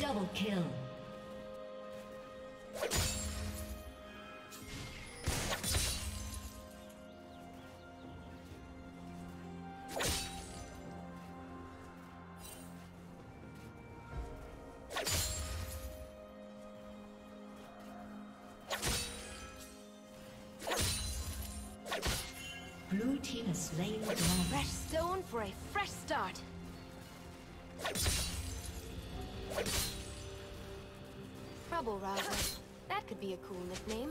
Double kill. Blue team has slain the dragon. Fresh stone for a fresh start. Trouble Rouser. That could be a cool nickname.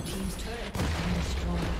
Blue team's turret has been destroyed.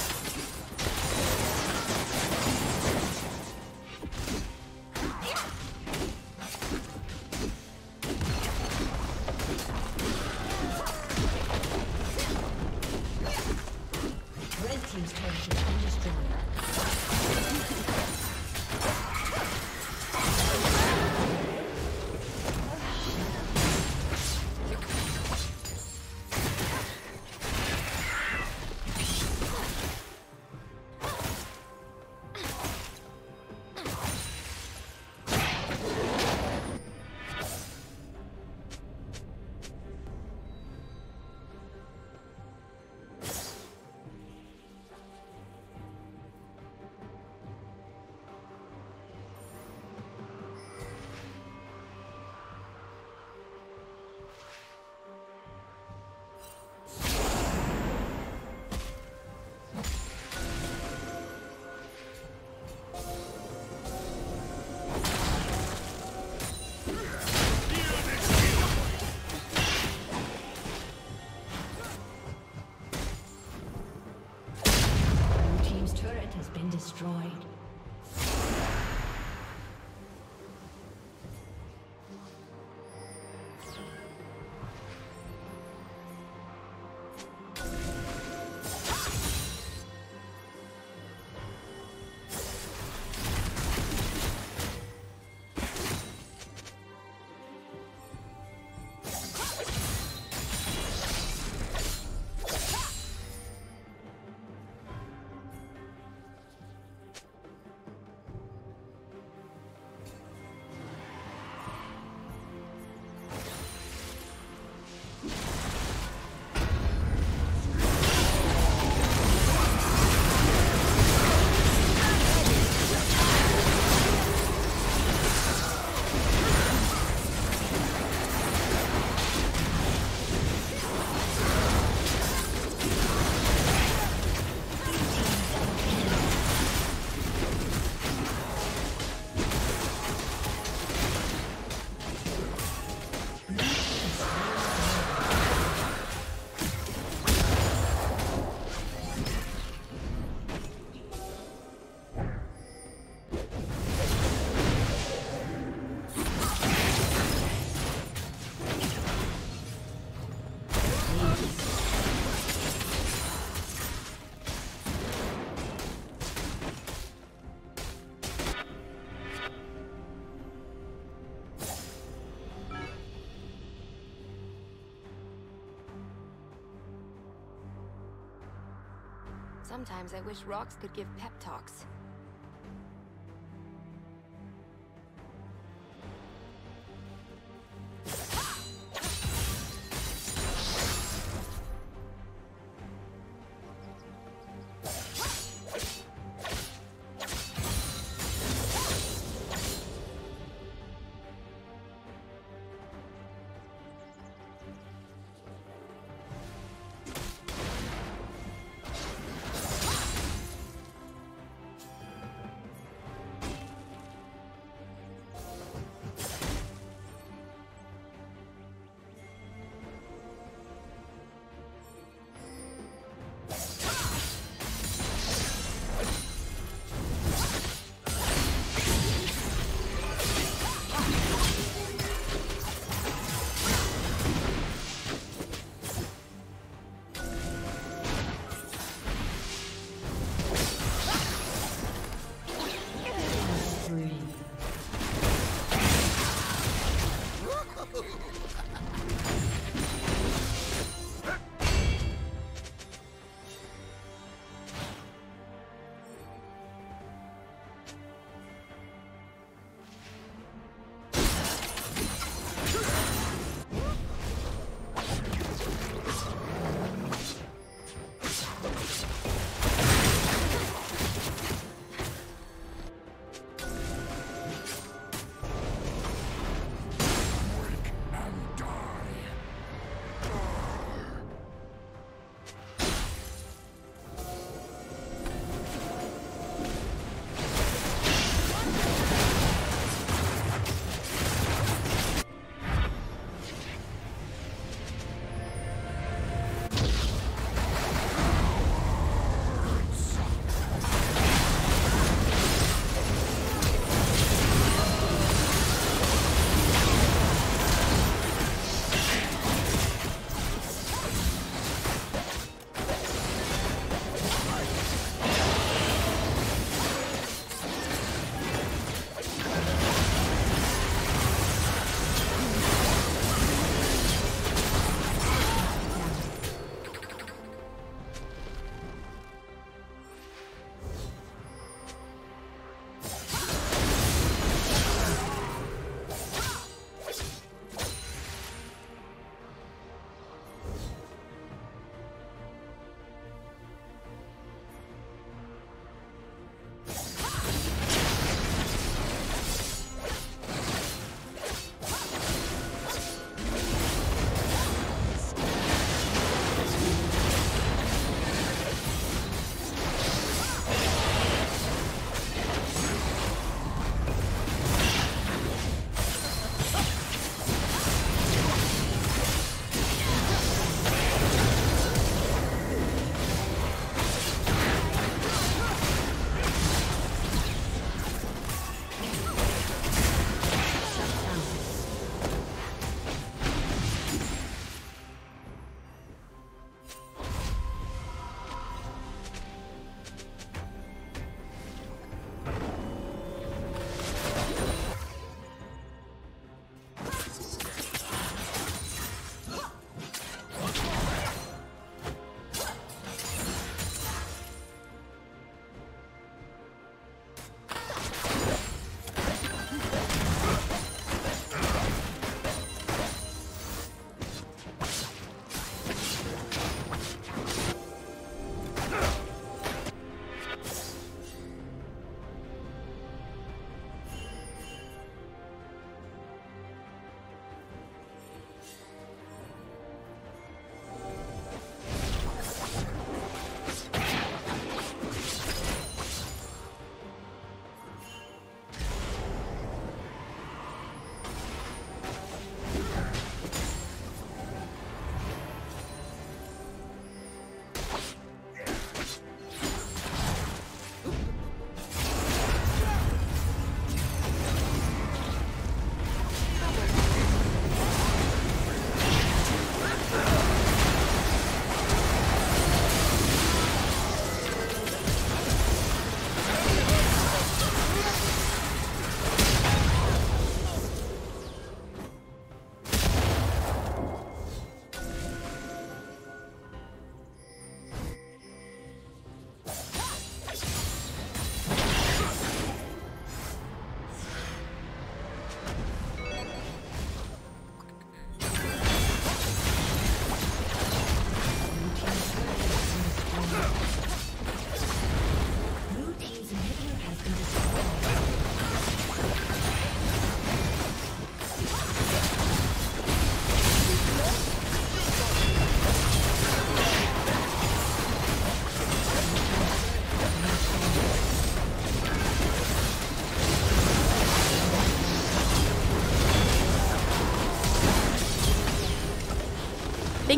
Red team's turret has been destroyed. Destroyed. Sometimes I wish rocks could give pep talks.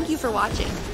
Thank you for watching.